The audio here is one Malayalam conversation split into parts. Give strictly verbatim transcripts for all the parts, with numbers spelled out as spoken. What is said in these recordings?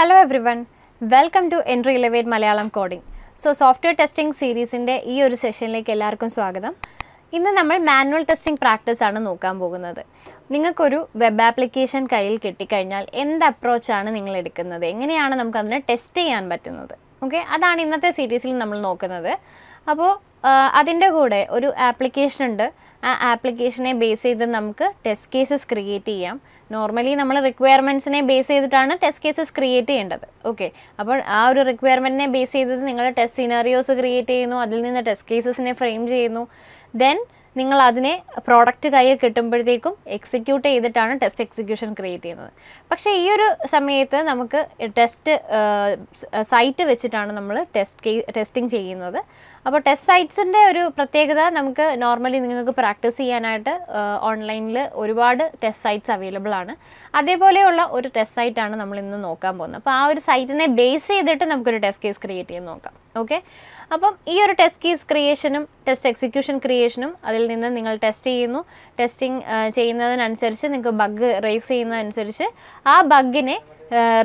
Hello everyone, welcome to Entry Elevate Malayalam Coding. So software testing series inde ee oru session like ellarkum swagatham. Innu nammal manual testing practice aanu nokkan pogunnathu. Ningalkku oru web application kayil ketti kayinjal end approach aanu ningal edukkunnathu, enganeyana namukku adine test cheyan pattunnathu. Okay, adana innathe series il nammal nokkunnathu. Appo adinte koode oru application undu. ആ ആപ്ലിക്കേഷനെ ബേസ് ചെയ്ത് നമുക്ക് ടെസ്റ്റ് കേസസ് ക്രിയേറ്റ് ചെയ്യാം. നോർമലി നമ്മൾ റിക്വയർമെന്റ്സിനെ ബേസ് ചെയ്തിട്ടാണ് ടെസ്റ്റ് കേസസ് ക്രിയേറ്റ് ചെയ്യേണ്ടത്. ഓക്കേ, അപ്പോൾ ആ ഒരു റിക്വയർമെന്റിനെ ബേസ് ചെയ്തിട്ട് നിങ്ങൾ ടെസ്റ്റ് സിനാരിയോസ് ക്രിയേറ്റ് ചെയ്യുന്നു, അതിൽ നിന്ന് ടെസ്റ്റ് കേസസിനെ ഫ്രെയിം ചെയ്യുന്നു. ദെൻ നിങ്ങൾ അതിനെ പ്രോഡക്റ്റ് കയ്യിൽ കിട്ടുമ്പോഴേക്കും എക്സിക്യൂട്ട് ചെയ്തിട്ടാണ് ടെസ്റ്റ് എക്സിക്യൂഷൻ ക്രിയേറ്റ് ചെയ്യുന്നത്. പക്ഷേ ഈ ഒരു സമയത്ത് നമുക്ക് ടെസ്റ്റ് സൈറ്റ് വെച്ചിട്ടാണ് നമ്മൾ ടെസ്റ്റ് ടെസ്റ്റിംഗ് ചെയ്യുന്നത്. അപ്പോൾ ടെസ്റ്റ് സൈറ്റ്സിൻ്റെ ഒരു പ്രത്യേകത നമുക്ക് നോർമലി നിങ്ങൾക്ക് പ്രാക്ടീസ് ചെയ്യാനായിട്ട് ഓൺലൈനിൽ ഒരുപാട് ടെസ്റ്റ് സൈറ്റ്സ് അവൈലബിൾ ആണ്. അതേപോലെയുള്ള ഒരു ടെസ്റ്റ് സൈറ്റാണ് നമ്മൾ ഇന്ന് നോക്കാൻ പോകുന്നത്. അപ്പോൾ ആ ഒരു സൈറ്റിനെ ബേസ് ചെയ്തിട്ട് നമുക്കൊരു ടെസ്റ്റ് കേസ് ക്രിയേറ്റ് ചെയ്യാൻ നോക്കാം. ഓക്കെ, അപ്പം ഈ ഒരു ടെസ്റ്റ് കേസ് ക്രിയേഷനും ടെസ്റ്റ് എക്സിക്യൂഷൻ ക്രിയേഷനും അതിൽ നിന്ന് നിങ്ങൾ ടെസ്റ്റ് ചെയ്യുന്നു. ടെസ്റ്റിംഗ് ചെയ്യുന്നതിനനുസരിച്ച് നിങ്ങൾക്ക് ബഗ് റേസ് ചെയ്യുന്നതനുസരിച്ച് ആ ബഗ്ഗിനെ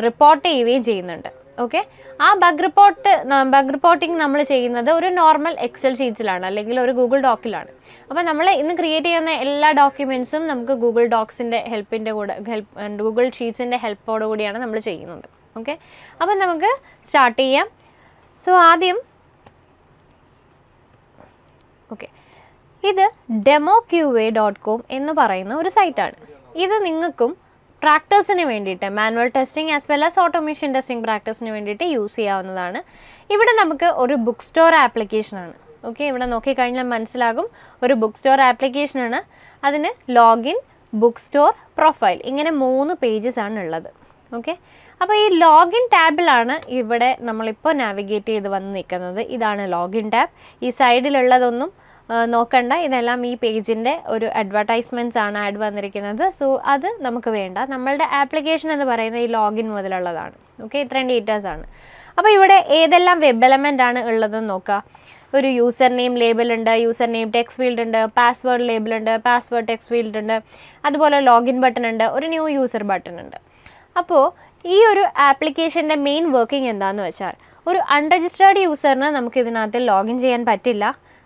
റിപ്പോർട്ട് ചെയ്യുകയും ചെയ്യുന്നുണ്ട്. ഓക്കെ, ആ ബഗ് റിപ്പോർട്ട് ബഗ് റിപ്പോർട്ടിംഗ് നമ്മൾ ചെയ്യുന്നത് ഒരു നോർമൽ എക്സൽ ഷീറ്റ്സിലാണ് അല്ലെങ്കിൽ ഒരു ഗൂഗിൾ ഡോക്കിലാണ്. അപ്പോൾ നമ്മൾ ഇന്ന് ക്രിയേറ്റ് ചെയ്യുന്ന എല്ലാ ഡോക്യുമെൻറ്റ്സും നമുക്ക് ഗൂഗിൾ ഡോക്സിൻ്റെ ഹെൽപ്പിൻ്റെ കൂടെ ഹെൽപ്പ് ഗൂഗിൾ ഷീറ്റ്സിൻ്റെ ഹെൽപ്പോടു കൂടിയാണ് നമ്മൾ ചെയ്യുന്നത്. ഓക്കെ, അപ്പം നമുക്ക് സ്റ്റാർട്ട് ചെയ്യാം. സോ ആദ്യം ഓക്കെ, ഇത് demo Q A dot com എന്ന് പറയുന്ന ഒരു സൈറ്റാണ്. ഇത് നിങ്ങൾക്കും പ്രാക്ടീസിന് വേണ്ടിയിട്ട് manual testing as well as automation testing പ്രാക്ടീസിന് വേണ്ടിയിട്ട് യൂസ് ചെയ്യാവുന്നതാണ്. ഇവിടെ നമുക്ക് ഒരു ബുക്ക് സ്റ്റോർ ആപ്ലിക്കേഷനാണ്. ഓക്കെ, ഇവിടെ നോക്കിക്കഴിഞ്ഞാൽ മനസ്സിലാകും ഒരു ബുക്ക് സ്റ്റോർ ആപ്ലിക്കേഷനാണ്. അതിന് ലോഗിൻ, ബുക്ക് സ്റ്റോർ, പ്രൊഫൈൽ ഇങ്ങനെ മൂന്ന് പേജസ് ആണ് ഉള്ളത്. ഓക്കെ, അപ്പോൾ ഈ ലോഗിൻ ടാബിലാണ് ഇവിടെ നമ്മളിപ്പോൾ നാവിഗേറ്റ് ചെയ്ത് വന്ന് നിൽക്കുന്നത്. ഇതാണ് ലോഗിൻ ടാബ്. ഈ സൈഡിലുള്ളതൊന്നും നോക്കണ്ട, ഇതെല്ലാം ഈ പേജിൻ്റെ ഒരു അഡ്വർടൈസ്മെൻറ്റ്സ് ആണ് ആഡ് വന്നിരിക്കുന്നത്. സോ അത് നമുക്ക് വേണ്ട. നമ്മളുടെ ആപ്ലിക്കേഷൻ എന്ന് പറയുന്നത് ഈ ലോഗിൻ മുതലുള്ളതാണ്. ഓക്കെ, ഇത്രയും ഡീറ്റെയിൽസ് ആണ്. അപ്പോൾ ഇവിടെ ഏതെല്ലാം വെബ് എലമെൻ്റ് ആണ് ഉള്ളതെന്ന് നോക്കാം. ഒരു യൂസർ നെയിം ലേബിളുണ്ട്, യൂസർ നെയിം ടെക്സ്റ്റ് ഫീൽഡ് ഉണ്ട്, പാസ്വേഡ് ലേബിളുണ്ട്, പാസ്വേഡ് ടെക്സ്റ്റ് ഫീൽഡ് ഉണ്ട്, അതുപോലെ ലോഗിൻ ബട്ടൺ ഉണ്ട്, ഒരു ന്യൂ യൂസർ ബട്ടൺ ഉണ്ട്. അപ്പോൾ ഈ ഒരു ആപ്ലിക്കേഷൻ്റെ മെയിൻ വർക്കിംഗ് എന്താണെന്ന് വെച്ചാൽ ഒരു അൺരജിസ്റ്റേർഡ് യൂസറിന് നമുക്ക് ഇതിനകത്ത് ലോഗിൻ ചെയ്യാൻ പറ്റില്ല.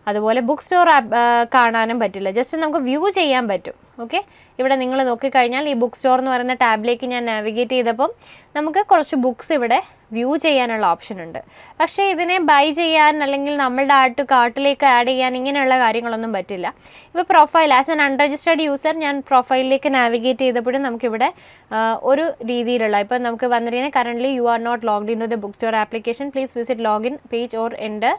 അതുപോലെ ബുക്ക് സ്റ്റോർ കാണാനും പറ്റില്ല, ജസ്റ്റ് നമുക്ക് വ്യൂ ചെയ്യാൻ പറ്റും. ഓക്കെ, ഇവിടെ നിങ്ങൾ നോക്കിക്കഴിഞ്ഞാൽ ഈ ബുക്ക് സ്റ്റോർ എന്ന് പറയുന്ന ടാബിലേക്ക് ഞാൻ നാവിഗേറ്റ് ചെയ്തപ്പം നമുക്ക് കുറച്ച് ബുക്ക്സ് ഇവിടെ വ്യൂ ചെയ്യാനുള്ള ഓപ്ഷൻ ഉണ്ട്. പക്ഷേ ഇതിനെ ബൈ ചെയ്യാൻ അല്ലെങ്കിൽ നമ്മളുടെ ആട്ട് കാർട്ടിലേക്ക് ആഡ് ചെയ്യാൻ ഇങ്ങനെയുള്ള കാര്യങ്ങളൊന്നും പറ്റില്ല. ഇപ്പോൾ profile as an unregistered user ഞാൻ പ്രൊഫൈലിലേക്ക് നാവിഗേറ്റ് ചെയ്തപ്പോഴും നമുക്കിവിടെ ഒരു രീതിയിലുള്ള ഇപ്പോൾ നമുക്ക് വന്നിരിക്കുന്ന currently you are not logged in to the book store application, please visit login page or എൻ്റെ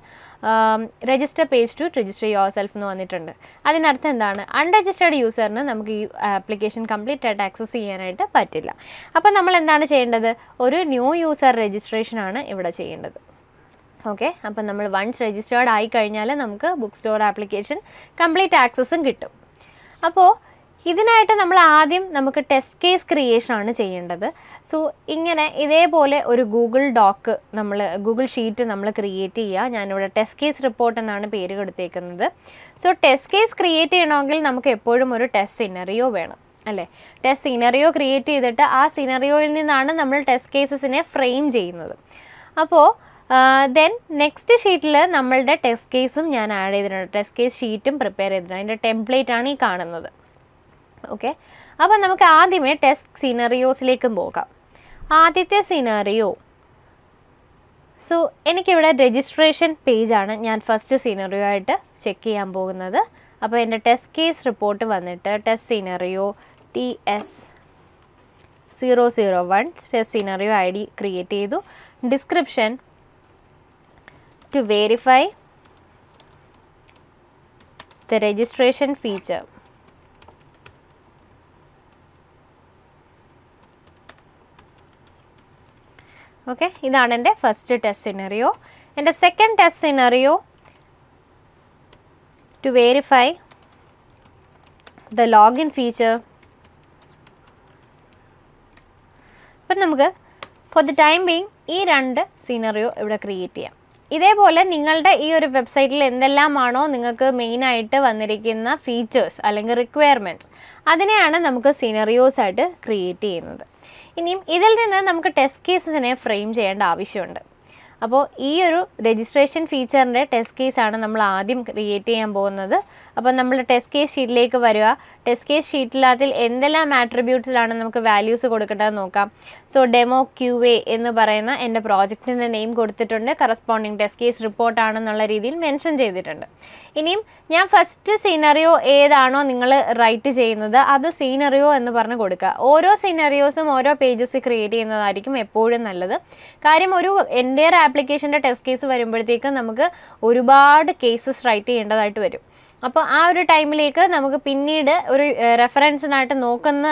register page to register yourself എന്ന് വന്നിട്ടുണ്ട്. അതിനർത്ഥം എന്താണ്? അൺരജിസ്റ്റേർഡ് യൂസറിന് നമുക്ക് ഈ ആപ്ലിക്കേഷൻ കംപ്ലീറ്റ് ആയിട്ട് ആക്സസ് ചെയ്യാനായിട്ട് പറ്റില്ല. അപ്പോൾ നമ്മൾ എന്താണ് ചെയ്യേണ്ടത്? ഒരു ന്യൂ യൂസർ രജിസ്ട്രേഷൻ ആണ് ഇവിടെ ചെയ്യേണ്ടത്. ഓക്കെ, അപ്പോൾ നമ്മൾ വൺസ് രജിസ്റ്റേർഡ് ആയി കഴിഞ്ഞാൽ നമുക്ക് ബുക്ക് സ്റ്റോർ ആപ്ലിക്കേഷൻ കംപ്ലീറ്റ് ആക്സസും കിട്ടും. അപ്പോൾ ഇതിനായിട്ട് നമ്മൾ ആദ്യം നമുക്ക് ടെസ്റ്റ് കേസ് ക്രിയേഷൻ ആണ് ചെയ്യേണ്ടത്. സോ ഇങ്ങനെ ഇതേപോലെ ഒരു ഗൂഗിൾ ഡോക്ക് നമ്മൾ ഗൂഗിൾ ഷീറ്റ് നമ്മൾ ക്രിയേറ്റ് ചെയ്യുക. ഞാനിവിടെ ടെസ്റ്റ് കേസ് റിപ്പോർട്ട് എന്നാണ് പേര് കൊടുത്തേക്കുന്നത്. സോ ടെസ്റ്റ് കേസ് ക്രിയേറ്റ് ചെയ്യണമെങ്കിൽ നമുക്ക് എപ്പോഴും ഒരു ടെസ്റ്റ് സിനറിയോ വേണം, അല്ലേ? ടെസ്റ്റ് സിനറിയോ ക്രിയേറ്റ് ചെയ്തിട്ട് ആ സിനറിയോയിൽ നിന്നാണ് നമ്മൾ ടെസ്റ്റ് കേസസിനെ ഫ്രെയിം ചെയ്യുന്നത്. അപ്പോൾ ദെൻ നെക്സ്റ്റ് ഷീറ്റിൽ നമ്മളുടെ ടെസ്റ്റ് കേസും ഞാൻ ആഡ് ചെയ്തിട്ടുണ്ട്. ടെസ്റ്റ് കേസ് ഷീറ്റും പ്രിപ്പയർ ചെയ്തിട്ടുണ്ട്. അതിൻ്റെ ടെംപ്ലേറ്റാണ് ഈ കാണുന്നത്. ഓക്കെ, അപ്പോൾ നമുക്ക് ആദ്യമേ ടെസ്റ്റ് സിനറിയോസിലേക്കും പോകാം. ആദ്യത്തെ സിനറിയോ, സോ എനിക്കിവിടെ രജിസ്ട്രേഷൻ പേജാണ് ഞാൻ ഫസ്റ്റ് സിനറിയോ ആയിട്ട് ചെക്ക് ചെയ്യാൻ പോകുന്നത്. അപ്പോൾ എൻ്റെ ടെസ്റ്റ് കേസ് റിപ്പോർട്ട് വന്നിട്ട് test scenario T S zero zero one test scenario I D create ചെയ്തു. Description, to verify the registration feature okay, ഇതാണ് എൻ്റെ ഫസ്റ്റ് ടെസ്റ്റ് സിനറിയോ. എൻ്റെ second test scenario, to verify the login feature. അപ്പം നമുക്ക് ഫോർ ദ ടൈം ബീങ് ഈ രണ്ട് സിനറിയോ ഇവിടെ ക്രിയേറ്റ് ചെയ്യാം. ഇതേപോലെ നിങ്ങളുടെ ഈ ഒരു വെബ്സൈറ്റിൽ എന്തെല്ലാമാണോ നിങ്ങൾക്ക് മെയിനായിട്ട് വന്നിരിക്കുന്ന ഫീച്ചേഴ്സ് അല്ലെങ്കിൽ റിക്വയർമെൻറ്റ്സ്, അതിനെയാണ് നമുക്ക് സിനറിയോസായിട്ട് ക്രിയേറ്റ് ചെയ്യുന്നത്. ഇനിയും ഇതിൽ നിന്ന് നമുക്ക് ടെസ്റ്റ് കേസസിനെ ഫ്രെയിം ചെയ്യേണ്ട ആവശ്യമുണ്ട്. അപ്പോൾ ഈ ഒരു രജിസ്ട്രേഷൻ ഫീച്ചറിന്റെ ടെസ്റ്റ് കേസ് ആണ് നമ്മൾ ആദ്യം ക്രിയേറ്റ് ചെയ്യാൻ പോകുന്നത്. അപ്പോൾ നമ്മൾ ടെസ്റ്റ് കേസ് ഷീറ്റിലേക്ക് വരിക. ടെസ്റ്റ് കേസ് ഷീറ്റിൽ അതിൽ എന്തെല്ലാം ആട്രിബ്യൂട്ട്സിലാണ് നമുക്ക് വാല്യൂസ് കൊടുക്കേണ്ടത് നോക്കാം. സോ ഡെമോ ക്യു എ എന്ന് പറയുന്ന എൻ്റെ പ്രോജക്റ്റിൻ്റെ നെയിം കൊടുത്തിട്ടുണ്ട്. കറസ്പോണ്ടിങ് ടെസ്റ്റ് കേസ് റിപ്പോർട്ട് ആണെന്നുള്ള രീതിയിൽ മെൻഷൻ ചെയ്തിട്ടുണ്ട്. ഇനിയും ഞാൻ ഫസ്റ്റ് സീനറിയോ ഏതാണോ നിങ്ങൾ റൈറ്റ് ചെയ്യുന്നത് അത് സീനറിയോ എന്ന് പറഞ്ഞ് കൊടുക്കുക. ഓരോ സീനറിയോസും ഓരോ പേജസ് ക്രിയേറ്റ് ചെയ്യുന്നതായിരിക്കും എപ്പോഴും നല്ലത്. കാര്യം ഒരു എൻ്റെ ആപ്ലിക്കേഷൻ്റെ ടെസ്റ്റ് കേസ് വരുമ്പോഴത്തേക്ക് നമുക്ക് ഒരുപാട് കേസസ് റൈറ്റ് ചെയ്യേണ്ടതായിട്ട് വരും. അപ്പോൾ ആ ഒരു ടൈമിലേക്ക് നമുക്ക് പിന്നീട് ഒരു റെഫറൻസിനായിട്ട് നോക്കുന്ന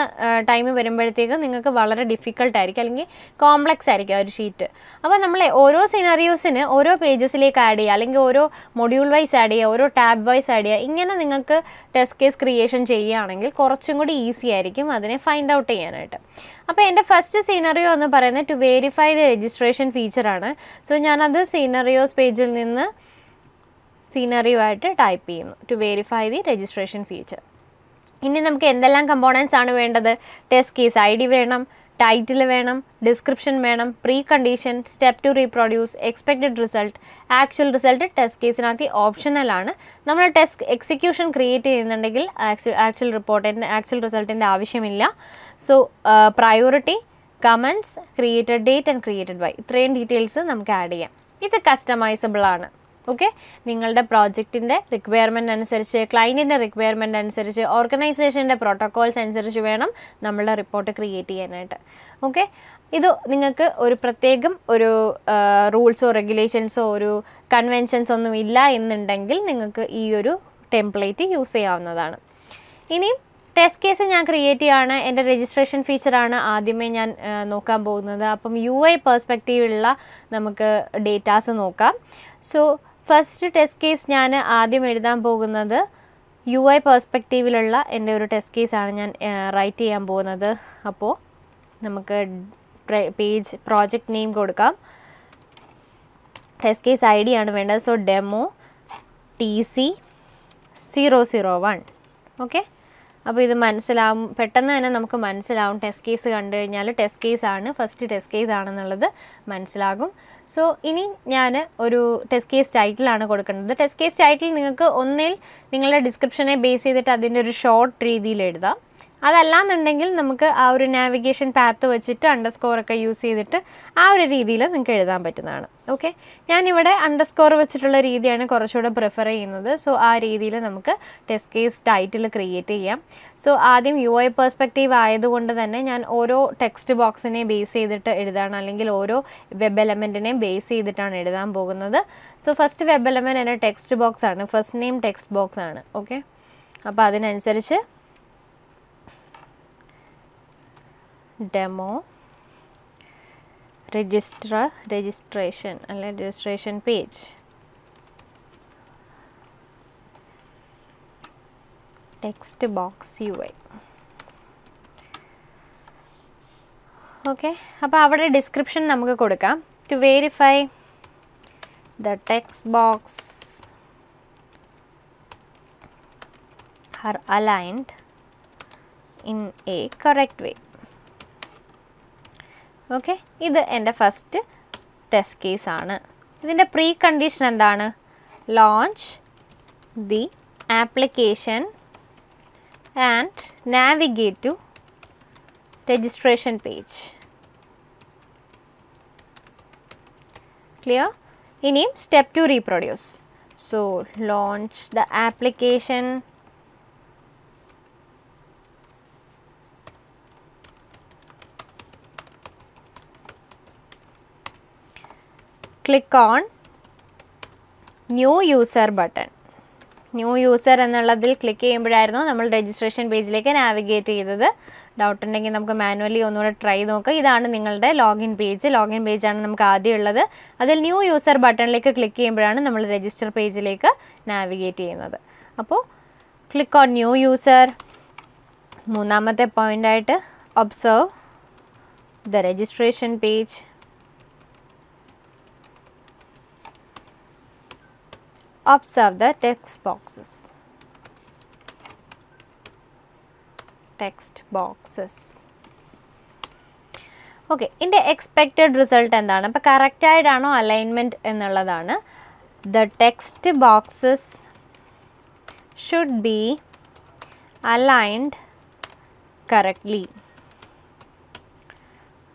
ടൈം വരുമ്പോഴത്തേക്ക് നിങ്ങൾക്ക് വളരെ ഡിഫിക്കൽട്ടായിരിക്കും, അല്ലെങ്കിൽ കോംപ്ലക്സ് ആയിരിക്കും ഒരു ഷീറ്റ്. അപ്പോൾ നമ്മൾ ഓരോ സിനാരിയോസിന് ഓരോ പേജസിലേക്ക് ആഡ് ചെയ്യുക, അല്ലെങ്കിൽ ഓരോ മൊഡ്യൂൾ വൈസ് ആഡ് ചെയ്യുക, ഓരോ ടാബ് വൈസ് ആഡ് ചെയ്യുക. ഇങ്ങനെ നിങ്ങൾക്ക് ടെസ്റ്റ് കേസ് ക്രിയേഷൻ ചെയ്യുകയാണെങ്കിൽ കുറച്ചും കൂടി ഈസി ആയിരിക്കും അതിനെ ഫൈൻഡ് ഔട്ട് ചെയ്യാനായിട്ട്. അപ്പോൾ എൻ്റെ ഫസ്റ്റ് സീനറിയോ എന്ന് പറയുന്നത് ടു വെരിഫൈ ദ രജിസ്ട്രേഷൻ ഫീച്ചറാണ്. സോ ഞാനത് സീനറിയോസ് പേജിൽ നിന്ന് സീനറിയോ ആയിട്ട് ടൈപ്പ് ചെയ്യുന്നു, to verify the registration feature. ഇനി നമുക്ക് എന്തെല്ലാം കമ്പോണൻസ് ആണ് വേണ്ടത്? ടെസ്റ്റ് കേസ് ഐ ഡി വേണം, ടൈറ്റിൽ വേണം, ഡിസ്ക്രിപ്ഷൻ വേണം, precondition, step to reproduce, expected result, actual result. Test കേസിനകത്ത് ഓപ്ഷണലാണ്. നമ്മൾ ടെസ്റ്റ് എക്സിക്യൂഷൻ ക്രിയേറ്റ് ചെയ്യുന്നുണ്ടെങ്കിൽ ആക്ച്വൽ റിപ്പോർട്ടിൻ്റെ ആക്ച്വൽ റിസൾട്ടിൻ്റെ ആവശ്യമില്ല. So priority, comments, created date and created by, ഇത്രയും ഡീറ്റെയിൽസ് നമുക്ക് ആഡ് ചെയ്യാം. ഇത് കസ്റ്റമൈസബിൾ ആണ്. ഓക്കെ, നിങ്ങളുടെ പ്രോജക്റ്റിൻ്റെ റിക്വയർമെൻറ്റ് അനുസരിച്ച്, ക്ലയൻറ്റിൻ്റെ റിക്വയർമെൻറ്റ് അനുസരിച്ച്, ഓർഗനൈസേഷൻ്റെ പ്രോട്ടോക്കോൾസ് അനുസരിച്ച് വേണം നമ്മളുടെ റിപ്പോർട്ട് ക്രിയേറ്റ് ചെയ്യാനായിട്ട്. ഓക്കെ, ഇത് നിങ്ങൾക്ക് ഒരു പ്രത്യേകം ഒരു റൂൾസോ റെഗുലേഷൻസോ ഒരു കൺവെൻഷൻസ് ഒന്നും ഇല്ല എന്നുണ്ടെങ്കിൽ നിങ്ങൾക്ക് ഈ ഒരു ടെംപ്ലേറ്റ് യൂസ് ചെയ്യാവുന്നതാണ്. ഇനിയും ടെസ്റ്റ് കേസ് ഞാൻ ക്രിയേറ്റ് ചെയ്യുകയാണ്. എൻ്റെ രജിസ്ട്രേഷൻ ഫീച്ചറാണ് ആദ്യമേ ഞാൻ നോക്കാൻ പോകുന്നത്. അപ്പം യു ഐ പേഴ്സ്പെക്റ്റീവിലുള്ള നമുക്ക് ഡേറ്റാസ് നോക്കാം. സോ ഫസ്റ്റ് ടെസ്റ്റ് കേസ് ഞാൻ ആദ്യം എഴുതാൻ പോകുന്നത് യു ഐ പേഴ്സ്പെക്റ്റീവിലുള്ള എൻ്റെ ഒരു ടെസ്റ്റ് കേസാണ് ഞാൻ റൈറ്റ് ചെയ്യാൻ പോകുന്നത്. അപ്പോൾ നമുക്ക് പേജ് പ്രോജക്റ്റ് നെയിം കൊടുക്കാം. ടെസ്റ്റ് കേസ് ഐ ഡി ആണ് വേണ്ടത്. So demo T C zero zero one. Okay, അപ്പോൾ ഇത് മനസ്സിലാവും, പെട്ടെന്ന് തന്നെ നമുക്ക് മനസ്സിലാവും. ടെസ്റ്റ് കേസ് കണ്ടു കഴിഞ്ഞാൽ ടെസ്റ്റ് കേസാണ്, ഫസ്റ്റ് ടെസ്റ്റ് കേസ് ആണെന്നുള്ളത് മനസ്സിലാകും. സോ ഇനി ഞാൻ ഒരു ടെസ്റ്റ് കേസ് ടൈറ്റിലാണ് കൊടുക്കേണ്ടത്. ടെസ്റ്റ് കേസ് ടൈറ്റിൽ നിങ്ങൾക്ക് ഒന്നിൽ നിങ്ങളുടെ ഡിസ്ക്രിപ്ഷനെ ബേസ് ചെയ്തിട്ട് അതിൻ്റെ ഒരു ഷോർട്ട് രീതിയിൽ എഴുതാം. അതല്ലാന്നുണ്ടെങ്കിൽ നമുക്ക് ആ ഒരു നാവിഗേഷൻ പാത്ത് വെച്ചിട്ട് അണ്ടർസ്കോർ ഒക്കെ യൂസ് ചെയ്തിട്ട് ആ ഒരു രീതിയിൽ നിങ്ങൾക്ക് എഴുതാൻ പറ്റുന്നതാണ്. ഓക്കെ, ഞാനിവിടെ അണ്ടർസ്കോർ വെച്ചിട്ടുള്ള രീതിയാണ് കുറച്ചുകൂടെ പ്രിഫർ ചെയ്യുന്നത്. സോ ആ രീതിയിൽ നമുക്ക് ടെസ്റ്റ് കേസ് ടൈറ്റിൽ ക്രിയേറ്റ് ചെയ്യാം. സോ ആദ്യം യു ഐ പേഴ്സ്പെക്റ്റീവ് ആയതുകൊണ്ട് തന്നെ ഞാൻ ഓരോ ടെക്സ്റ്റ് ബോക്സിനെ ബേസ് ചെയ്തിട്ട് എഴുതാണ്, അല്ലെങ്കിൽ ഓരോ വെബ് എലമെൻറ്റിനെയും ബേസ് ചെയ്തിട്ടാണ് എഴുതാൻ പോകുന്നത്. സോ ഫസ്റ്റ് വെബ് എലമെൻറ്റ് എൻ്റെ ടെക്സ്റ്റ് ബോക്സാണ്, ഫസ്റ്റ് നെയിം ടെക്സ്റ്റ് ബോക്സാണ്. ഓക്കെ, അപ്പോൾ അതിനനുസരിച്ച് ഡെമോ രജിസ്റ്റർ രജിസ്ട്രേഷൻ അല്ലെ registration page text box U I. Okay, അപ്പോൾ അവിടെ ഡിസ്ക്രിപ്ഷൻ നമുക്ക് കൊടുക്കാം. To verify the text box are aligned in a correct way. Okay, ഇത് എൻ്റെ ഫസ്റ്റ് ടെസ്റ്റ് കേസാണ്. ഇതിൻ്റെ പ്രീ കണ്ടീഷൻ എന്താണ്? Launch the application and navigate to registration page. Clear? ഇനിയും step to reproduce. So launch the application click on new user button. New user എന്നുള്ളതിൽ ക്ലിക്ക് ചെയ്യുമ്പോഴായിരുന്നു നമ്മൾ രജിസ്ട്രേഷൻ പേജിലേക്ക് നാവിഗേറ്റ് ചെയ്തത്. ഡൗട്ട് ഉണ്ടെങ്കിൽ നമുക്ക് മാനുവലി ഒന്നുകൂടെ ട്രൈ നോക്കാം. ഇതാണ് നിങ്ങളുടെ ലോഗിൻ പേജ്. ലോഗിൻ പേജാണ് നമുക്ക് ആദ്യം ഉള്ളത്. അതിൽ ന്യൂ യൂസർ ബട്ടണിലേക്ക് ക്ലിക്ക് ചെയ്യുമ്പോഴാണ് നമ്മൾ രജിസ്റ്റർ പേജിലേക്ക് നാവിഗേറ്റ് ചെയ്യുന്നത്. അപ്പോൾ ക്ലിക്ക് ഓൺ ന്യൂ യൂസർ. മൂന്നാമത്തെ പോയിൻ്റായിട്ട് observe the registration page. Observe the text boxes. Text boxes. Okay, in the expected result and the correct alignment in the, the text boxes should be aligned correctly.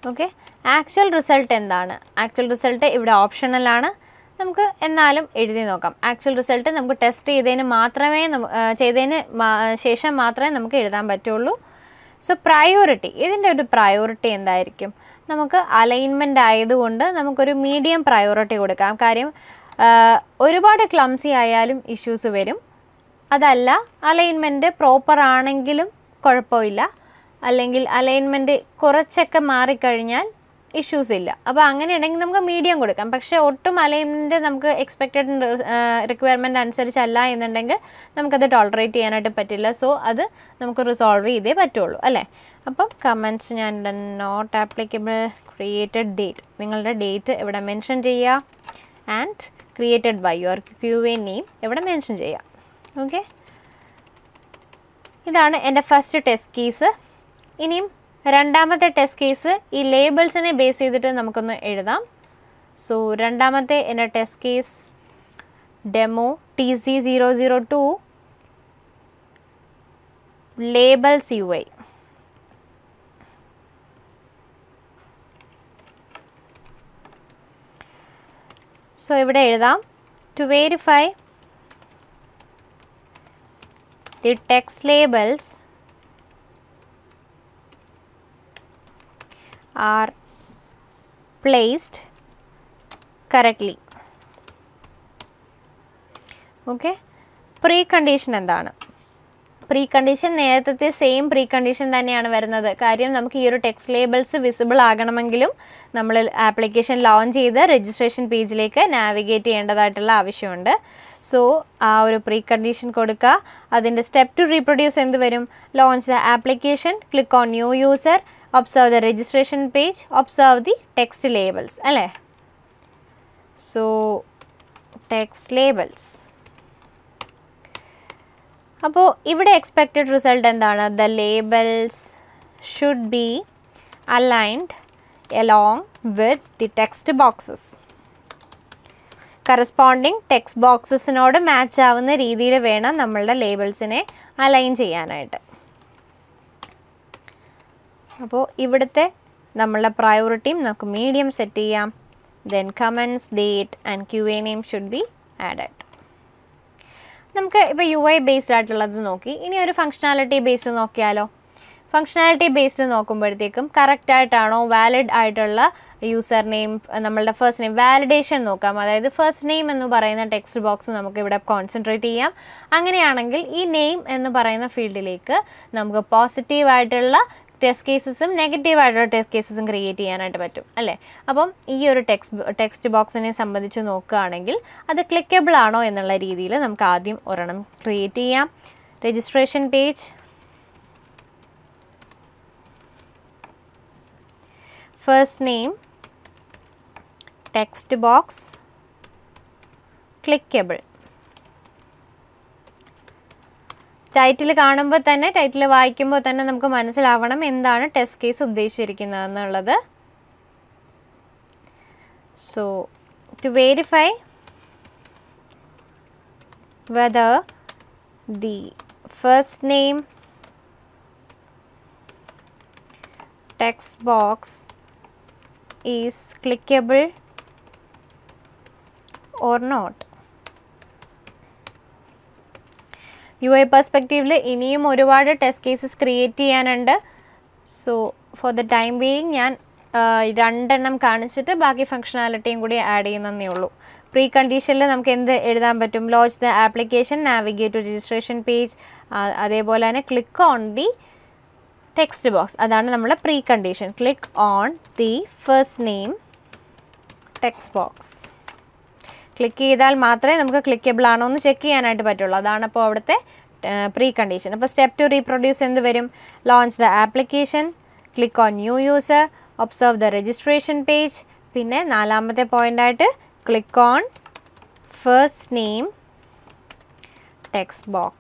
Okay, actual result and the actual result is optional. We will the actual result we test the. So priority, this is priority endaayirikkum namukku alignment ayidonde namukku oru medium priority kodukkam karyam oru paadu clumsy ayalum issues verum adalla alignment proper aanengilum kolappilla allengil alignment korachekka maari kazhinjal issues illa appo angane endengil namukku medium kodukkam pakshe ottum alignment namukku expected requirement anusarichalla ennundengil namukku adu tolerate cheyanayittu pattilla so adu namukku resolve cheyide pattullu alle appo comments njan not applicable created date ningalde date evada mention cheya and created by your Q A name evada mention cheya okay idana ende first test case iniyum Randamate test case, e labels in a base either. So Randamate in a test case demo T C zero zero two labels U I. So either to verify the text labels are placed correctly. Okay, precondition endana precondition neyathate same precondition thaneyana varunathu karyam namukku ee oru text labels visible aganamengilum nammal application launch cheytha registration page like navigate cheyendathaayittulla avashyam undu. So aa oru precondition kodukka adinte step to reproduce endu varum launch the application, click on new user, observe the registration page, observe the text labels. Alle? So, text labels. Now, the expected result is the labels should be aligned along with the text boxes. Corresponding text boxes in order match avana reethile vena nammalde labels ine align cheyanayittu. So, here we have priority, medium set, then comments, date and Q A name should be added. Now, we U I based, now functionality based. Functionality based, correct, valid, username, first name, validation, that is first name in the text box, we will concentrate on this name in the field, we will positive test cases and negative test cases and create cheyanayittu pattum alle appo ee oru text text box ine sambandhichu nokkaanengil adu clickable aano ennulla reethiyil namukku aadyam oranam create cheyam registration page first name text box clickable title കാണുമ്പോൾ തന്നെ ടൈറ്റിൽ വായിക്കുമ്പോൾ തന്നെ നമുക്ക് മനസ്സിലാവണം എന്താണ് ടെസ്റ്റ് കേസ് ഉദ്ദേശിച്ചിരിക്കുന്നത് എന്നുള്ളത്. So to verify whether the first name text box is clickable or not. U I perspective, we will test cases create and so for the time being, I will run and functionality add. Precondition, launch the application, navigate to registration page, click on the text box. That is the precondition. Click on the first name text box. Click ചെയ്താൽ മാത്രമേ നമുക്ക് clickable ആണോ എന്ന് ചെക്ക് ചെയ്യാനായിട്ട് പറ്റുള്ളൂ. അതാണ് അപ്പോൾ അവിടുത്തെ precondition. അപ്പോൾ step to reproduce എന്ത് വരും? Launch the application, click on new user, observe the registration page, പിന്നെ നാലാമത്തെ പോയിന്റ് ആയിട്ട് click on first name text box.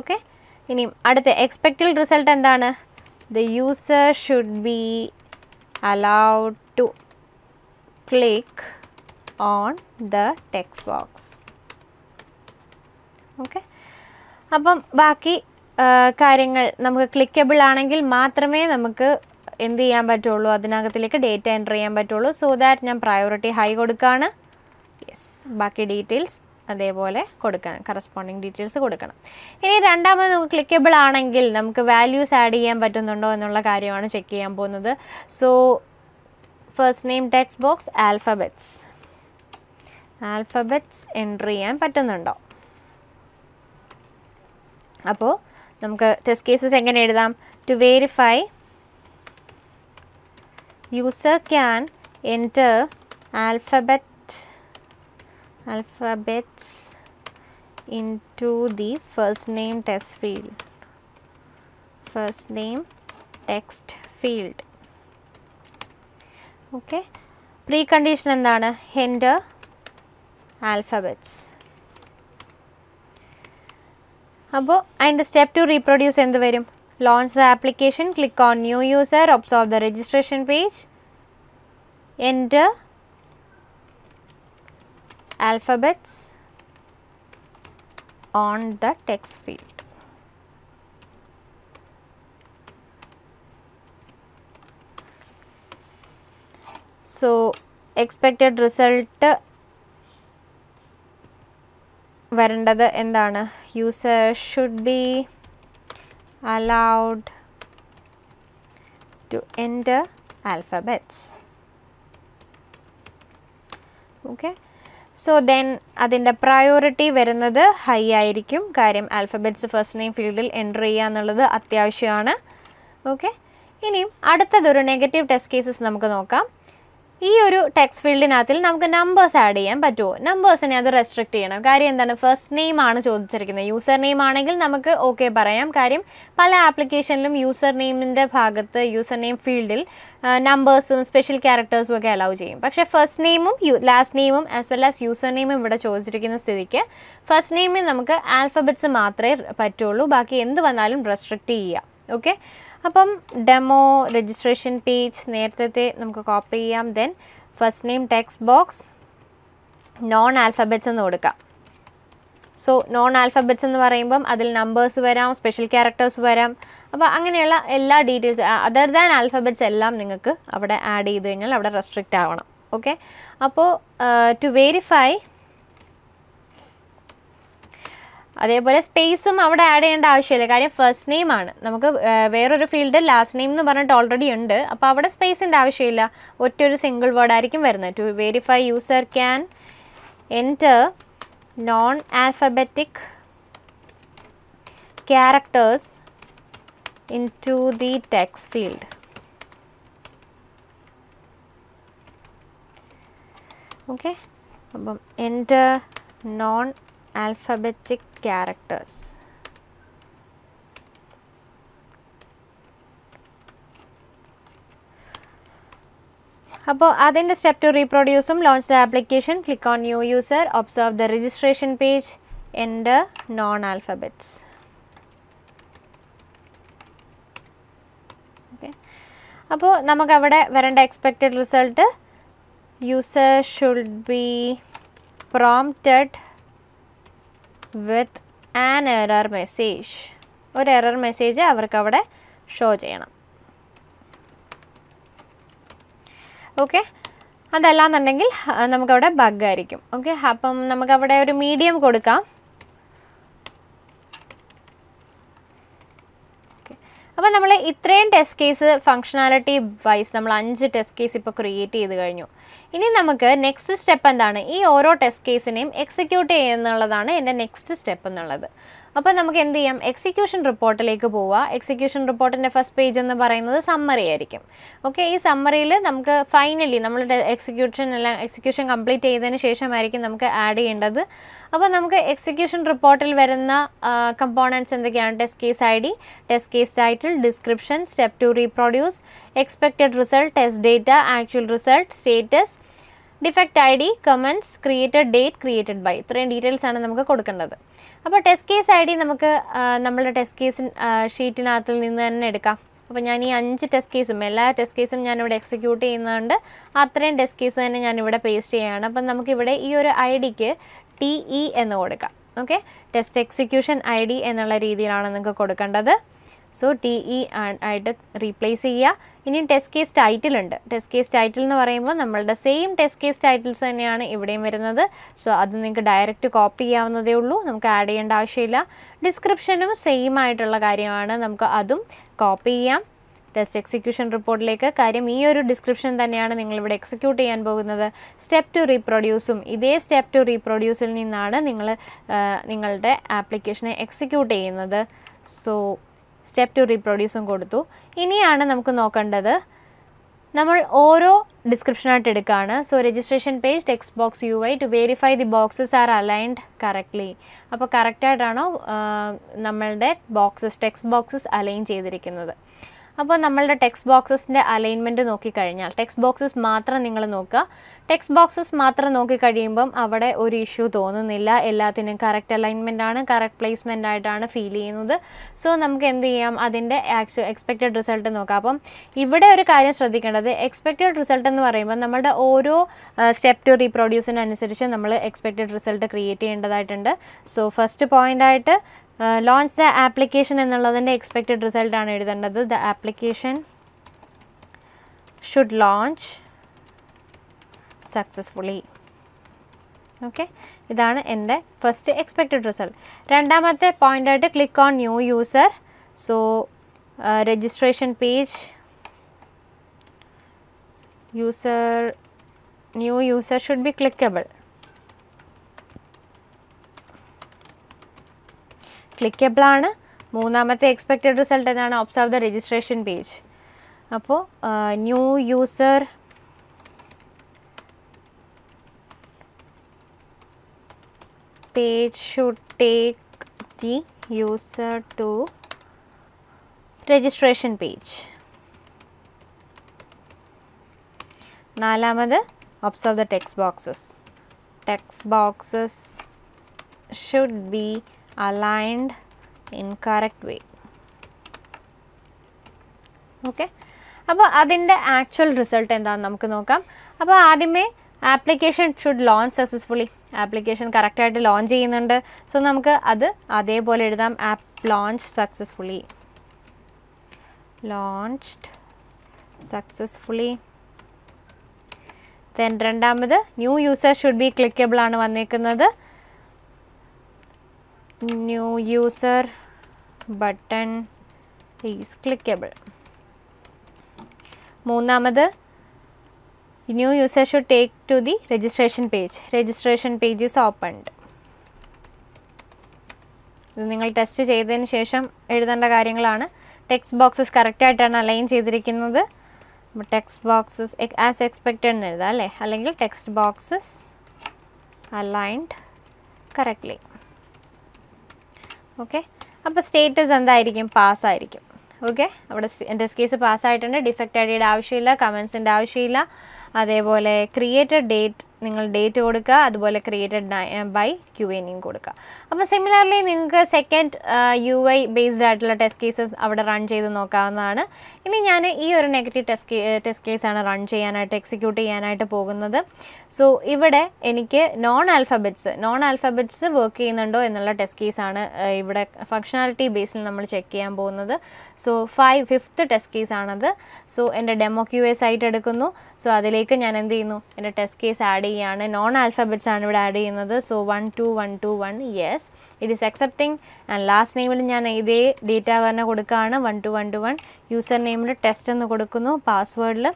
Okay? ഇനി അടുത്ത expected result എന്താണ്? the user should be allowed to click on the text box. Okay. Now, we will click clickable. In the ambatolo, Adanagatilica data entry ambatolo, so that num priority high godakana. Yes, bucky details, adevole, kodakana, corresponding details kodakana. Any random clickable anangil, numka values add em batunondo and la carrion check em bonoda. So, first name text box alphabets. Alphabets entry em batunondo. Apo, numka test cases again edam to verify. User can enter alphabet alphabets into the first name text field. First name text field. Okay. Precondition endana? Enter alphabets. Abbo, and step to reproduce endu varum. Launch the application, click on new user, observe the registration page, enter alphabets on the text field. So, expected result varandada endana, user should be allowed to enter alphabets. Okay. So, then adinda priority verunathu high aayirikkum karyam alphabets first name field il enter cheyanallathu athyavashyaana. Okay. Ini aduthathu oru negative test cases namukku nokkam. Ee oru text field inathil namukku numbers add cheyan pattuo. Numbers ne adu restrict cheyanam. Karyam endana first name aanu chodichirikkunathu. User name aanengil namukku okay parayam. Karyam pala application ilum user name inde bhagathe user name field il uh, numbers um special characters um okke allow cheyum. Pakshe first name um last name um as well as user name um ivide chodichirikkuna sthithikke first name il namukku alphabets maathre pattullu. Baaki endu vannalum restrict cheya. Okay. Demo registration page copy then first name text box non alphabets. So non alphabets adil numbers varam, special characters varam. Appa details other than alphabets ellam ningalku avada add cheyidinal avada restrict aavana. Okay. Appo, uh, to verify adeypole space um avada add cheyanda avashyamilla karyam first name aanu namukku vera oru field last name nu parnittu already undu appo avada space inde avashyamilla otta oru single word aayirikkum varunathu. To verify user can enter non alphabetic characters into the text field. Okay. Appo enter non alphabetic characters. Above step to reproduce, launch the application, click on new user, observe the registration page, enter non-alphabets. Okay. Above namakavada varanda expected result, user should be prompted with an error message. Or error message avarkavade show cheyanam. Okay. Adallanundengil namukavade bug aayirikkum. Okay. Appam namukavade oru medium kodukkam. Okay. Appo namale ithrayum test case functionality wise nammal five test case ipo create cheyidu kanju. ഇനി നമുക്ക് നെക്സ്റ്റ് സ്റ്റെപ്പ് എന്താണ് ഈ ഓരോ ടെസ്റ്റ് കേസിനെയും എക്സിക്യൂട്ട് ചെയ്യുന്നുള്ളതാണ് എൻ്റെ നെക്സ്റ്റ് സ്റ്റെപ്പ് എന്നുള്ളത്. അപ്പോൾ നമുക്ക് എന്ത് ചെയ്യാം എക്സിക്യൂഷൻ റിപ്പോർട്ടിലേക്ക് പോവുക. എക്സിക്യൂഷൻ റിപ്പോർട്ടിൻ്റെ ഫസ്റ്റ് പേജ് എന്ന് പറയുന്നത് സമ്മറി ആയിരിക്കും. ഓക്കേ ഈ സമ്മറിയിൽ നമുക്ക് ഫൈനലി നമ്മൾ എക്സിക്യൂഷൻ എല്ലാം എക്സിക്യൂഷൻ കംപ്ലീറ്റ് ചെയ്തതിന് ശേഷമായിരിക്കും നമുക്ക് ആഡ് ചെയ്യേണ്ടത്. അപ്പോൾ നമുക്ക് എക്സിക്യൂഷൻ റിപ്പോർട്ടിൽ വരുന്ന കമ്പോണൻസ് എന്തൊക്കെയാണ് test case I D, test case title, description, step to reproduce, expected result, test data, actual result, status, defect I D, comments, created date, created by. Three details are we going to give. Test case I D, we will take the test case sheet. അപ്പോൾ ഞാൻ ഈ അഞ്ച് ടെസ്റ്റ് കേസും എല്ലാ ടെസ്റ്റ് കേസും ഞാൻ ഇവിടെ എക്സിക്യൂട്ട് ചെയ്യുന്നുണ്ട്. അത്രയും ടെസ്റ്റ് കേസ് തന്നെ ഞാൻ ഇവിടെ പേസ്റ്റ് ചെയ്യാണ്. അപ്പോൾ നമുക്ക് ഇവിടെ ഈ ഒരു ഐഡിക്ക് ടി ഇ എന്ന് കൊടുക്കാം. Okay, test execution I D എന്നുള്ള രീതിയിലാണ് നിങ്ങൾക്ക് കൊടുക്കേണ്ടത്. സോ ടി ഇ ആയിട്ട് റീപ്ലേസ് ചെയ്യുക. ഇനി ടെസ്റ്റ് കേസ് ടൈറ്റിലുണ്ട്. ടെസ്റ്റ് കേസ് ടൈറ്റിൽ എന്ന് പറയുമ്പോൾ നമ്മളുടെ സെയിം ടെസ്റ്റ് കേസ് ടൈറ്റിൽസ് തന്നെയാണ് ഇവിടെയും വരുന്നത്. സോ അത് നിങ്ങൾക്ക് ഡയറക്റ്റ് കോപ്പി ചെയ്യാവുന്നതേ ഉള്ളൂ, നമുക്ക് ആഡ് ചെയ്യേണ്ട ആവശ്യമില്ല. ഡിസ്ക്രിപ്ഷനും സെയിം ആയിട്ടുള്ള കാര്യമാണ്, നമുക്ക് അതും കോപ്പി ചെയ്യാം ടെസ്റ്റ് എക്സിക്യൂഷൻ റിപ്പോർട്ടിലേക്ക്. കാര്യം ഈ ഒരു ഡിസ്ക്രിപ്ഷൻ തന്നെയാണ് നിങ്ങളിവിടെ എക്സിക്യൂട്ട് ചെയ്യാൻ പോകുന്നത്. സ്റ്റെപ്പ് ടു റീപ്രൊഡ്യൂസും ഇതേ സ്റ്റെപ്പ് ടു റീപ്രൊഡ്യൂസിൽ നിന്നാണ് നിങ്ങൾ നിങ്ങളുടെ ആപ്ലിക്കേഷനെ എക്സിക്യൂട്ട് ചെയ്യുന്നത്. സോ സ്റ്റെപ്പ് ടു റീപ്രൊഡ്യൂസും കൊടുത്തു. ഇനിയാണ് നമുക്ക് നോക്കേണ്ടത്, നമ്മൾ ഓരോ ഡിസ്ക്രിപ്ഷനായിട്ട് എടുക്കുകയാണ്. So registration page text box U I to verify the boxes are aligned correctly. അപ്പോൾ കറക്റ്റായിട്ടാണോ നമ്മളുടെ ബോക്സസ് ടെക്സ്റ്റ് ബോക്സസ് അലൈൻ ചെയ്തിരിക്കുന്നത്. അപ്പോൾ നമ്മളുടെ ടെക്സ്റ്റ് ബോക്സസിൻ്റെ അലൈൻമെൻറ്റ് നോക്കിക്കഴിഞ്ഞാൽ ടെക്സ്റ്റ് ബോക്സസ് മാത്രം നിങ്ങൾ നോക്കുക. ടെക്സ്റ്റ് ബോക്സസ് മാത്രം നോക്കിക്കഴിയുമ്പം അവിടെ ഒരു ഇഷ്യൂ തോന്നുന്നില്ല, എല്ലാത്തിനും കറക്റ്റ് അലൈൻമെൻറ്റാണ്, കറക്റ്റ് പ്ലേസ്മെൻ്റ് ആയിട്ടാണ് ഫീൽ ചെയ്യുന്നത്. സോ നമുക്ക് എന്ത് ചെയ്യാം, അതിൻ്റെ ആക്ച്വൽ എക്സ്പെക്റ്റഡ് റിസൾട്ട് നോക്കാം. അപ്പം ഇവിടെ ഒരു കാര്യം ശ്രദ്ധിക്കേണ്ടത്, എക്സ്പെക്റ്റഡ് റിസൾട്ട് എന്ന് പറയുമ്പോൾ നമ്മളുടെ ഓരോ സ്റ്റെപ്പ് ടു റീപ്രൊഡ്യൂസിനനുസരിച്ച് നമ്മൾ എക്സ്പെക്റ്റഡ് റിസൾട്ട് ക്രിയേറ്റ് ചെയ്യേണ്ടതായിട്ടുണ്ട്. സോ ഫസ്റ്റ് പോയിൻ്റായിട്ട് ലോഞ്ച് ദ ആപ്ലിക്കേഷൻ എന്നുള്ളതിൻ്റെ എക്സ്പെക്റ്റഡ് റിസൾട്ടാണ് എഴുതേണ്ടത്. The application should launch successfully. Okay, ഇതാണ് എൻ്റെ ഫസ്റ്റ് എക്സ്പെക്റ്റഡ് റിസൾട്ട്. രണ്ടാമത്തെ പോയിൻ്റായിട്ട് click on new user. So registration page user new user should be clickable. ക്ലിക്കബിളാണ്. മൂന്നാമത്തെ എക്സ്പെക്റ്റഡ് റിസൾട്ട് എന്നാണ് ഒബ്സർവ് ദ രജിസ്ട്രേഷൻ പേജ്. അപ്പോൾ new user page should take the user to registration page. നാലാമത് observe the text boxes. Text boxes should be aligned in correct way. Okay, അപ്പോൾ അതിൻ്റെ ആക്ച്വൽ റിസൾട്ട് എന്താണെന്ന് നമുക്ക് നോക്കാം. അപ്പോൾ ആദ്യമേ application should launch successfully, application കറക്റ്റായിട്ട് ലോഞ്ച് ചെയ്യുന്നുണ്ട്. സോ നമുക്ക് അത് അതേപോലെ എഴുതാം, app launch successfully, launched successfully. Then രണ്ടാമത് new user should be clickable ആണ് വന്നേക്കുന്നത്. New user button is clickable. മൂന്നാമത് new user should take to the registration page. Registration page is opened. ഇത് നിങ്ങൾ ടെസ്റ്റ് ചെയ്തതിന് ശേഷം എഴുതേണ്ട കാര്യങ്ങളാണ്. ടെക്സ്റ്റ് ബോക്സസ് കറക്റ്റായിട്ടാണ് അലൈൻ ചെയ്തിരിക്കുന്നത്. ടെക്സ്റ്റ് ബോക്സസ് ആസ് എക്സ്പെക്റ്റഡ് എന്ന് എഴുതാം അല്ലേ, അല്ലെങ്കിൽ text boxes aligned correctly. Okay, അപ്പോൾ സ്റ്റേറ്റസ് എന്തായിരിക്കും? പാസ്സായിരിക്കും. ഓക്കെ, അവിടെ ടെസ്റ്റ് കേസ് പാസ്സായിട്ടുണ്ട്. ഡിഫക്റ്റ് ഐഡിയുടെ ആവശ്യമില്ല, കമൻസിൻ്റെ ആവശ്യമില്ല. അതേപോലെ ക്രിയേറ്റഡ് ഡേറ്റ് നിങ്ങൾ ഡേറ്റ് കൊടുക്കുക, അതുപോലെ ക്രിയേറ്റഡ് ബൈ ക്യു എന്നും കൊടുക്കുക. അപ്പോൾ സിമിലർലി നിങ്ങൾക്ക് സെക്കൻഡ് യു ഐ ബേസ്ഡ് ആയിട്ടുള്ള ടെസ്റ്റ് കേസസ് അവിടെ റൺ ചെയ്ത് നോക്കാവുന്നതാണ്. ഇനി ഞാൻ ഈ ഒരു നെഗറ്റീവ് ടെസ്റ്റ് ടെസ്റ്റ് കേസാണ് റൺ ചെയ്യാനായിട്ട് എക്സിക്യൂട്ട് ചെയ്യാനായിട്ട് പോകുന്നത്. സോ ഇവിടെ എനിക്ക് non alphabets non alphabets work ചെയ്യുന്നുണ്ടോ എന്നുള്ള ടെസ്റ്റ് കേസാണ് ഇവിടെ ഫങ്ഷണാലിറ്റി ബേസിൽ നമ്മൾ ചെക്ക് ചെയ്യാൻ പോകുന്നത്. സോ ഫൈവ് ഫിഫ്ത്ത് ടെസ്റ്റ് കേസാണത്. സോ എൻ്റെ ഡെമോ ക്യു എ സൈറ്റ് എടുക്കുന്നു. സോ അതിലേക്ക് ഞാൻ എന്ത് ചെയ്യുന്നു, എൻ്റെ ടെസ്റ്റ് കേസ് ആഡ് ാണ് നോൺ ആൽഫബറ്റ്സ് ആണ് ഇവിടെ ആഡ് ചെയ്യുന്നത്. So one two one two one yes it is accepting. And last നെയിമിൽ ഞാൻ ഇതേ ഡേറ്റ തന്നെ കൊടുക്കുകയാണ്, one two one two one. User നെയിമിൽ ടെസ്റ്റ് എന്ന് കൊടുക്കുന്നു, പാസ്വേഡിൽ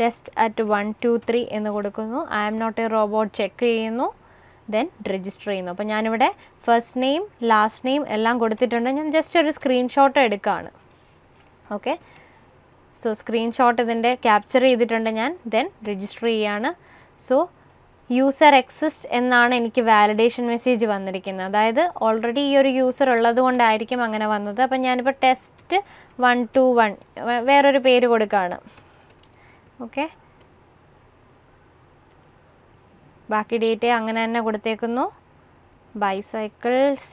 test at one two three എന്ന് കൊടുക്കുന്നു. I am not a robot check ചെയ്യുന്നു, ദെൻ രജിസ്റ്റർ ചെയ്യുന്നു. അപ്പോൾ ഞാനിവിടെ ഫസ്റ്റ് നെയിം ലാസ്റ്റ് നെയിം എല്ലാം കൊടുത്തിട്ടുണ്ട്. ഞാൻ ജസ്റ്റ് ഒരു സ്ക്രീൻഷോട്ട് എടുക്കുകയാണ്. ഓക്കെ, സോ സ്ക്രീൻഷോട്ട് ഇതിൻ്റെ ക്യാപ്ചർ ചെയ്തിട്ടുണ്ട് ഞാൻ, ദെൻ രജിസ്റ്റർ ചെയ്യുകയാണ്. സോ യൂസർ എക്സിസ്റ്റ് എന്നാണ് എനിക്ക് വാലിഡേഷൻ മെസ്സേജ് വന്നിരിക്കുന്നത്. അതായത് ഓൾറെഡി ഈ ഒരു യൂസർ ഉള്ളത് കൊണ്ടായിരിക്കും അങ്ങനെ വന്നത്. അപ്പം ഞാനിപ്പോൾ ടെസ്റ്റ് വൺ ടു വൺ വേറൊരു പേര് കൊടുക്കുകയാണ്. ഓക്കെ, ബാക്കി ഡേറ്റ് അങ്ങനെ തന്നെ കൊടുത്തേക്കുന്നു. Bicycles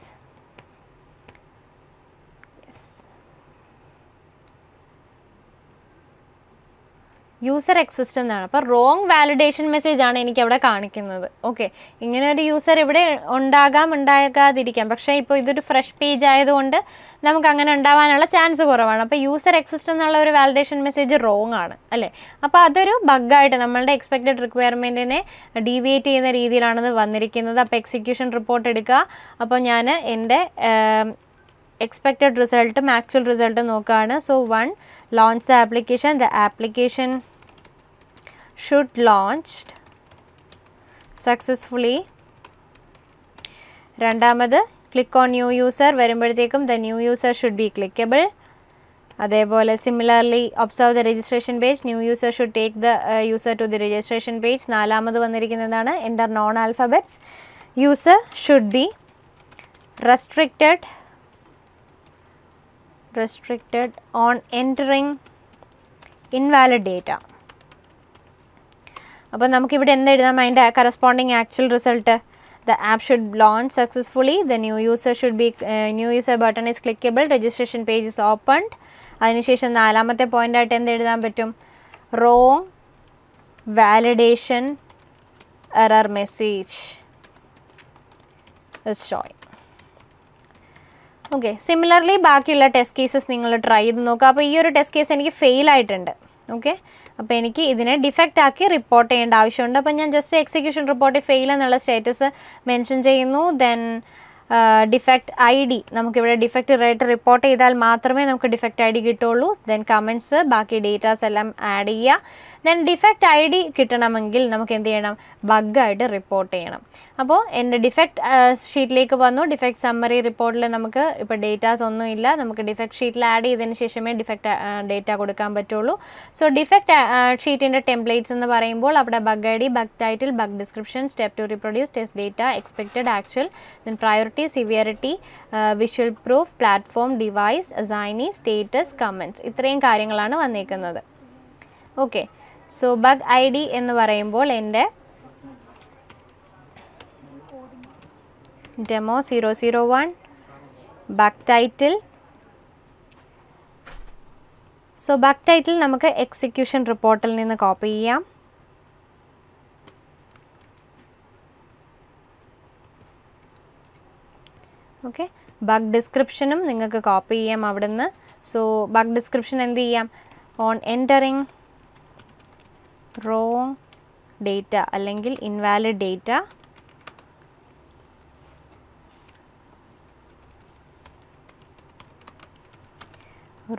user exists. Wrong validation message is okay. User is a fresh page. Chance user exists validation message is wrong. That is a bug. We expected requirement deviate the execution report. Expected result, actual result. So, one, launch the application. The application should launched successfully. Randamada, click on new user. The new user should be clickable. Similarly, observe the registration page. New user should take the uh, user to the registration page. Nalamada, enter non-alphabets. User should be restricted. Restricted on entering invalid data. Now, we will corresponding actual result. The app should launch successfully. The new user should be uh, new user button is clickable. Registration page is opened. Initiation the point at ten. Wrong validation error message is showing. Okay, similarly, baakilla test cases ningal try cheyidu nokka. Appo ee oru test case eniki fail aayittunde. Okay, appo eniki idine defect aaki report cheyanda avashyamund. Appo njan just execution report fail ennulla status mention cheyunu. Then uh, defect id namukku ivide defect related report cheythal maatrame namukku defect id kittollu. Then comments baaki data ellam add cheya. Then defect id kittanamengil namukku endu cheyanam bug aayittu report cheyanam. Appo end defect uh, sheet like vannu defect summary report la namukku ipo data onnu illa namukku defect sheet la add cheyidhinu sheshame defect uh, data kodukkan pattollu. So defect uh, sheet inde templates ennu parayumbol avada bug id, bug title, bug description, step to reproduce, test data, expected, actual, then priority, severity, uh, visual proof, platform, device, assignee, status, comments. ഇത്രയും കാര്യങ്ങളാണ് വന്നിരിക്കുന്നത്. Okay, so bug id എന്ന് പറയുമ്പോൾ എൻ്റെ demo zero zero one, bug title. So bug title നമുക്ക് execution report ൽ നിന്ന് copy ചെയ്യാം. Okay, bug description um ningalku copy cheyyam avidunnu. So bug description endu cheyyam on entering wrong data allengil invalid data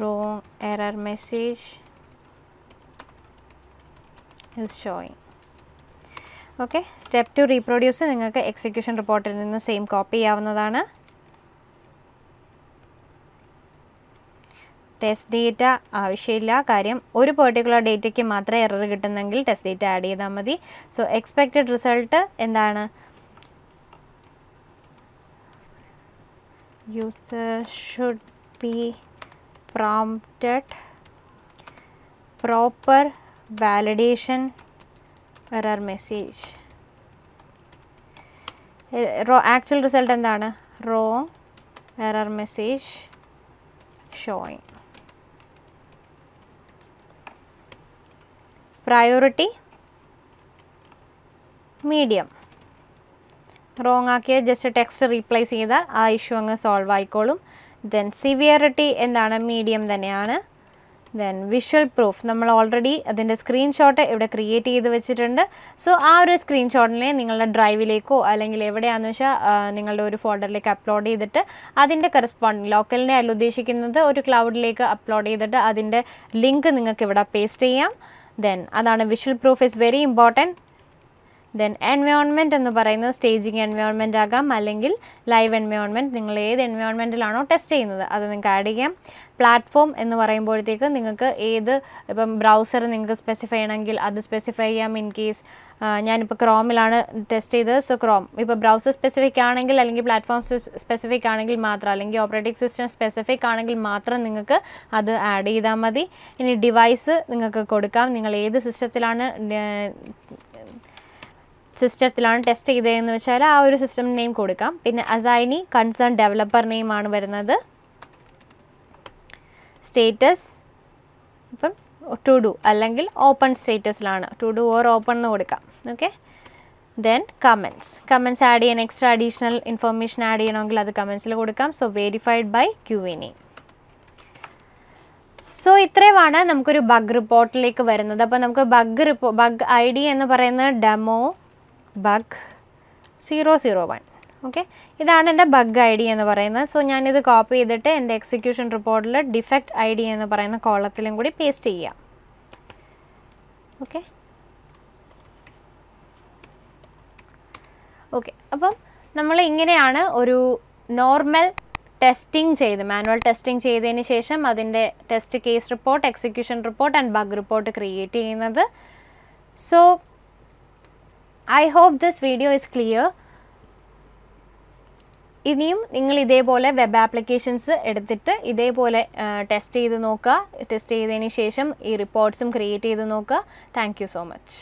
wrong error message is showing. Okay, step to reproduce ningalku execution report il ninnu same copy cheyavunnadana. Test data avashyailla karyam oru particular data ku mathra error kittannengil test data add cheyamadhi. So expected result endana user should be prompted proper validation error message. Actual result endana wrong error message showing. Priority medium wrong aakey just a text replace cheythal aa issue anga solve aayikkolum. Then severity endana medium thaneyana. Then visual proof nammal already adinte screenshot ivide create cheythu vechittunde. So aa oru screenshot ne ningalde drive lekko allengil evideyaanu vecha ningalde oru folder like upload cheyidittu adinte corresponding local ne allu udheshikkunnathu oru cloud like upload cheyidittu adinte link ningalku ivide paste cheyyam. Then adana visual proof is very important. Then environment ennu parayna staging environment agam allengil live environment ningal ed environment ilano test cheyyunnathu adu ningalku add cheyyam. Platform ennu parayumboldekku ningalku ed ipo browser ningalku specify cheyanengil adu specify cheyyam. In case njan ipo Chrome ilana test cheythu, so Chrome ipo browser specific aanengil allengil platform specific aanengil mathra allengil operating system specific aanengil mathra ningalku adu add cheyamadhi. Ini device ningalku kodukam ningal ed systemilana Sister Thilan test the Chala, our system name Kodakam in Assignee, concerned developer name on another status to do allengil open status lana to do or open nu kodukka. Okay, then comments comments add an extra additional information add cheyanengil adu comments il kodukkam. So verified by Q and A. So ഇത്രയാണ് നമുക്ക് ഒരു ബഗ് റിപ്പോർട്ടിലേക്ക് വരുന്നത്. അപ്പോൾ നമുക്ക് ബഗ് ബഗ് ഐഡി എന്ന് പറയുന്ന demo bug zero zero one. Okay, ഇതാണ് എൻ്റെ ബഗ് ഐഡി എന്ന് പറയുന്നത്. സോ ഞാൻ ഇത് കോപ്പി ചെയ്തിട്ട് എൻ്റെ എക്സിക്യൂഷൻ റിപ്പോർട്ടിൽ ഡിഫക്റ്റ് ഐഡി എന്ന് പറയുന്ന കോളത്തിലും കൂടി പേസ്റ്റ് ചെയ്യാം. ഓക്കേ ഓക്കേ അപ്പോൾ നമ്മൾ ഇങ്ങനെയാണ് ഒരു normal testing cheythu manual testing cheythinu shesham adinte test case report execution report and bug report create cheynathu. So I hope this video is clear. ഇനിയും നിങ്ങൾ ഇതേപോലെ വെബ് ആപ്ലിക്കേഷൻസ് എടുത്തിട്ട് ഇതേപോലെ ടെസ്റ്റ് ചെയ്ത് നോക്കുക. ടെസ്റ്റ് ചെയ്തതിനു ശേഷം ഈ റിപ്പോർട്ട്സും ക്രിയേറ്റ് ചെയ്ത് നോക്കുക. Thank you so much.